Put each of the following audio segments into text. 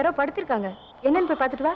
யாரோ படுத்திருக்காங்க. என்னன்னு போய் பார்த்துட்டு வா.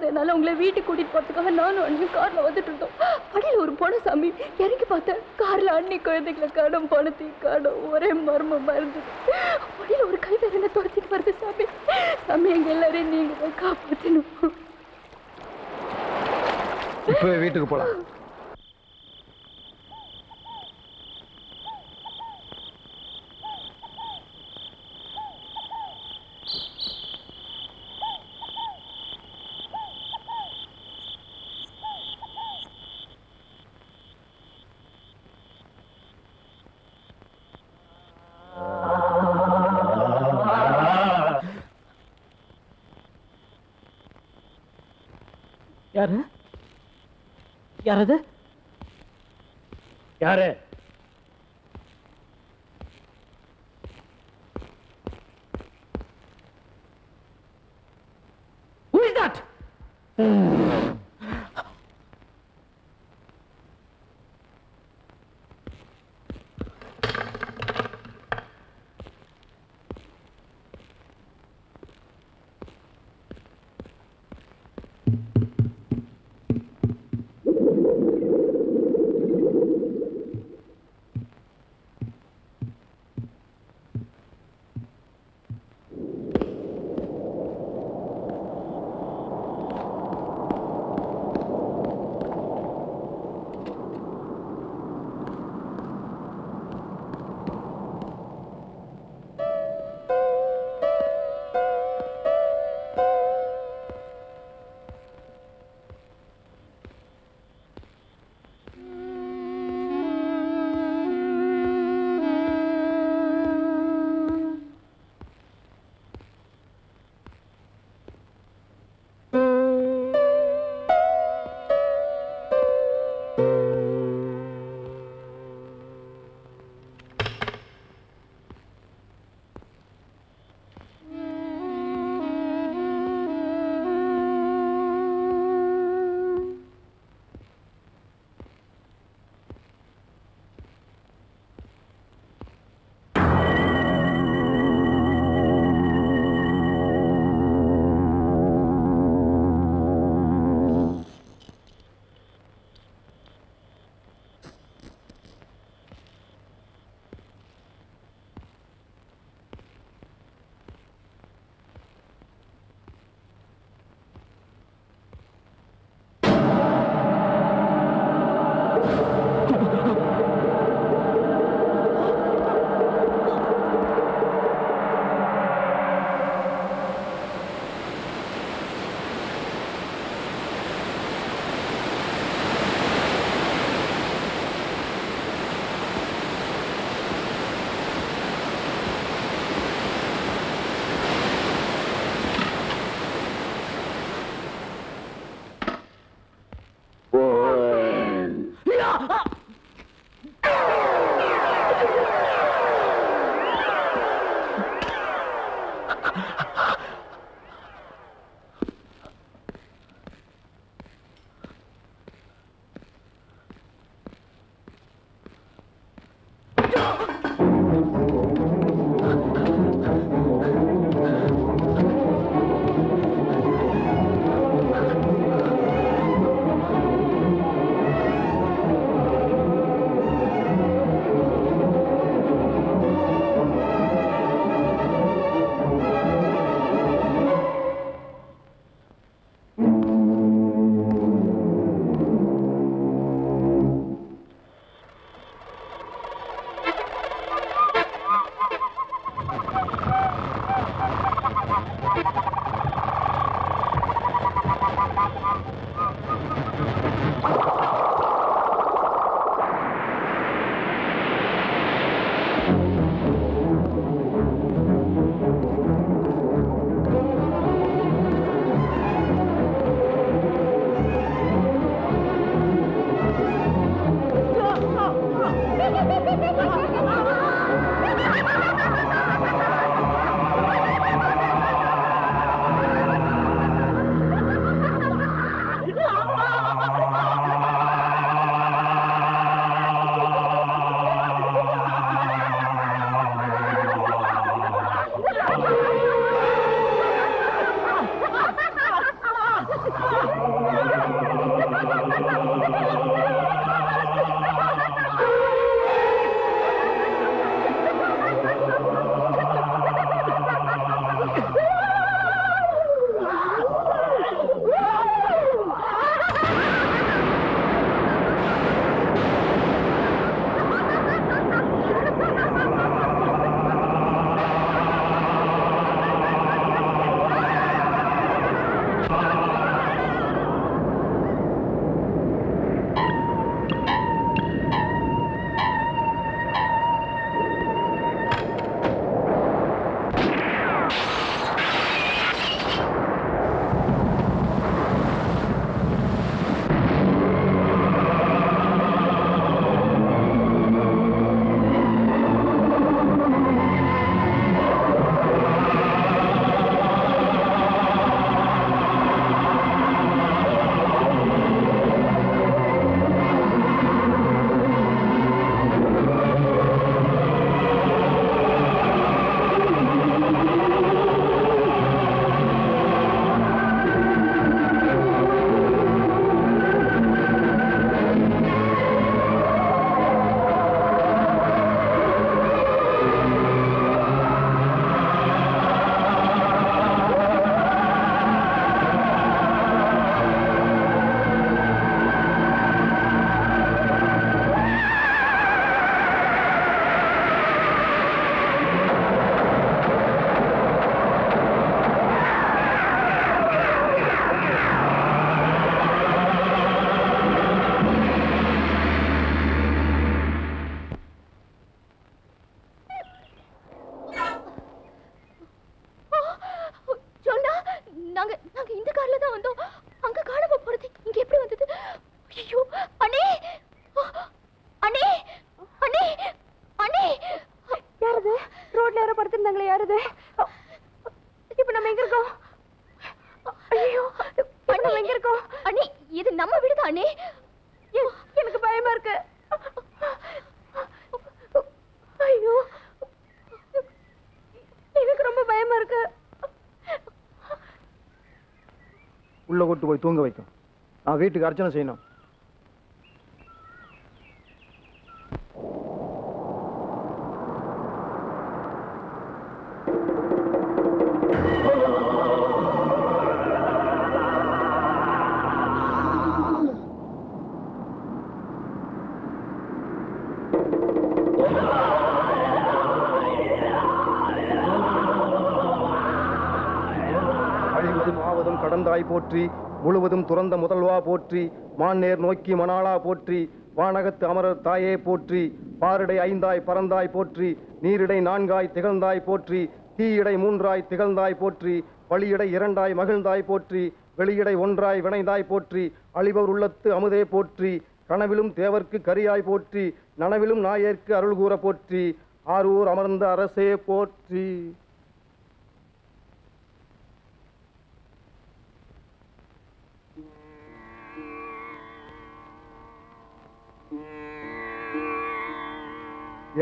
அதனால உங்களை வீட்டுக்கு கூட்டிட்டு போறதுக்காக நானும் அண்ணியும் கார்ல வந்துட்டு இருந்தோம். படியில ஒரு பொண்ணு சாமி இறங்கி பார்த்தேன். கார்ல அண்ணி குழந்தைகளை காணும், பணத்தை காணும், ஒரே மர்மமா இருந்தது. படியில ஒரு கை வேலை துரத்திட்டு வருது சாமி. சாமி எங்க எல்லாரையும் நீங்க தான் காப்பாற்றணும். இப்பவே வீட்டுக்கு போலாம். யாரது? யாரு? Who is that? கூப்பிட்டு போய் தூங்க வைக்கும். நான் வீட்டுக்கு அர்ச்சனை செய்யணும். போற்றி முழுவதும் துறந்த முதல்வா போற்றி, மான்னேர் நோக்கி மணாளா போற்றி, வானகத்து அமரர் தாயே போற்றி, பாரிடை ஐந்தாய் பரந்தாய் போற்றி, நீரிடை நான்காய் திகழ்ந்தாய் போற்றி, தீயிடை மூன்றாய் திகழ்ந்தாய் போற்றி, வழியிடை இரண்டாய் மகிழ்ந்தாய் போற்றி, வெளியிடை ஒன்றாய் வினைந்தாய் போற்றி, அழிபவர் உள்ளத்து அமுதே போற்றி, கனவிலும் தேவர்க்கு கரியாய் போற்றி, நனவிலும் நாயர்க்கு அருள்கூற போற்றி, ஆரூர் அமர்ந்த அரசே போற்றி.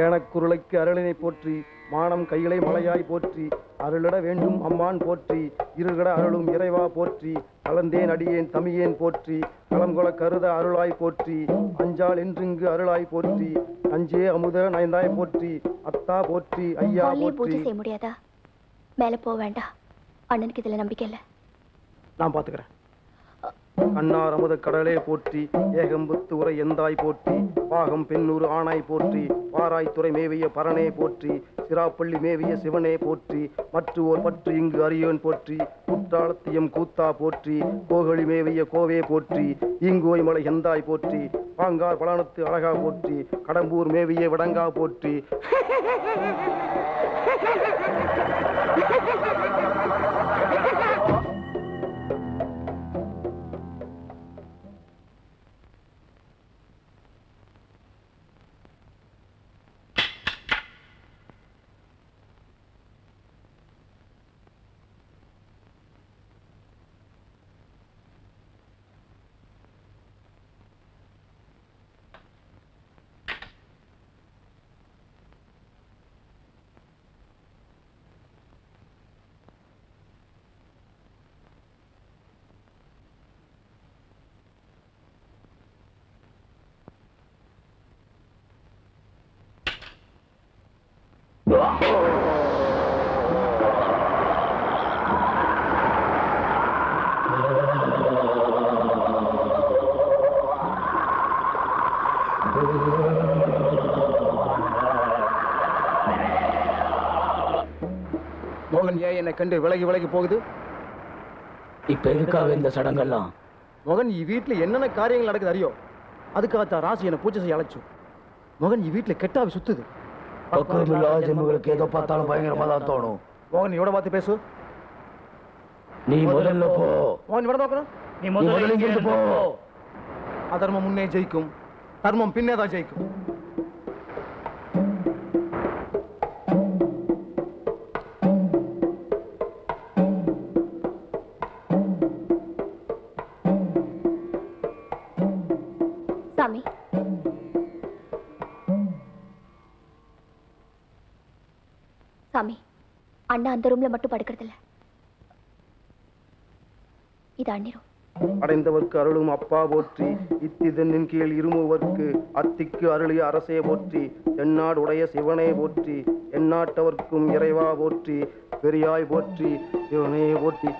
ஏனக்குருளைக்கு அருளினை போற்றி, மானம் கையிலை மலையாய் போற்றி, அருளிட வேண்டும் அம்மான் போற்றி, இருகட அருளும் இறைவா போற்றி, கலந்தேன் அடியேன் தமியேன் போற்றி, களம்கொள கருத அருளாய் போற்றி, அஞ்சால் என்றிங்கு அருளாய் போற்றி, அஞ்சே அமுத நயந்தாய் போற்றி, அத்தா போற்றி, ஐயா போற்றி. செய்ய முடியாதா? மேலே போக வேண்டாம், அண்ணனுக்கு இதில் நம்பிக்கை இல்லை, நான் பார்த்துக்கிறேன். அன்னார் அமுத கடலே போற்றி, ஏகம்புத்து உரை எந்தாய் போற்றி, பாகம் பெண்ணூறு ஆணாய் போற்றி, பாராய்த்துறை மேவிய பரனே போற்றி, சிராப்பள்ளி மேவிய சிவனே போற்றி, மற்ற ஓர் பற்று இங்கு அரியோன் போற்றி, குற்றாலத்தியம் கூத்தா போற்றி, கோகழி மேவிய கோவே போற்றி, ஈங்கோய் மலை எந்தாய் போற்றி, பாங்கார் பலானத்து அழகா போற்றி, கடம்பூர் மேவிய விடங்கா போற்றி. மோகன் ஏன் என்னை கண்டு விலகி விலகி போகுது? இப்ப எதுக்காக இந்த சடங்கெல்லாம்? மோகன் இ வீட்டுல என்னென்ன காரியங்கள் நடக்குது அறியோ, அதுக்காகத்தான் ராசி என்னை பூஜை செய்ய அழைச்சு. மோகன் இ வீட்டுல கெட்டாவி சுத்துது, பக்குவமில்லாதவங்களுக்கு ஏதோ பார்த்தாலும் பயங்கரமா தான் தோணும். மோகன் இவட பார்த்து பேசு. நீ முதல்ல போ. மோகன் இவட பார்க்கணும். நீ முதல்ல இங்கிருந்து போ. அதர்மம் முன்னே ஜெயிக்கும், தர்மம் பின்னே தான் ஜெயிக்கும். அண்ணா அந்த ரூம்ல மட்டும் படுக்கிறது இல்ல, இது அண்ணிரும். அடைந்தவர்க்கு அருளும் அப்பா போற்றி, இத்திதனின் கீழ் இருமுவர்க்கு அத்திக்கு அருளிய அரசே போற்றி, என்னாடு உடைய சிவனே போற்றி, எந்நாட்டவர்க்கும் இறைவா போற்றி, பெரியாய் போற்றி, சிவனே போற்றி.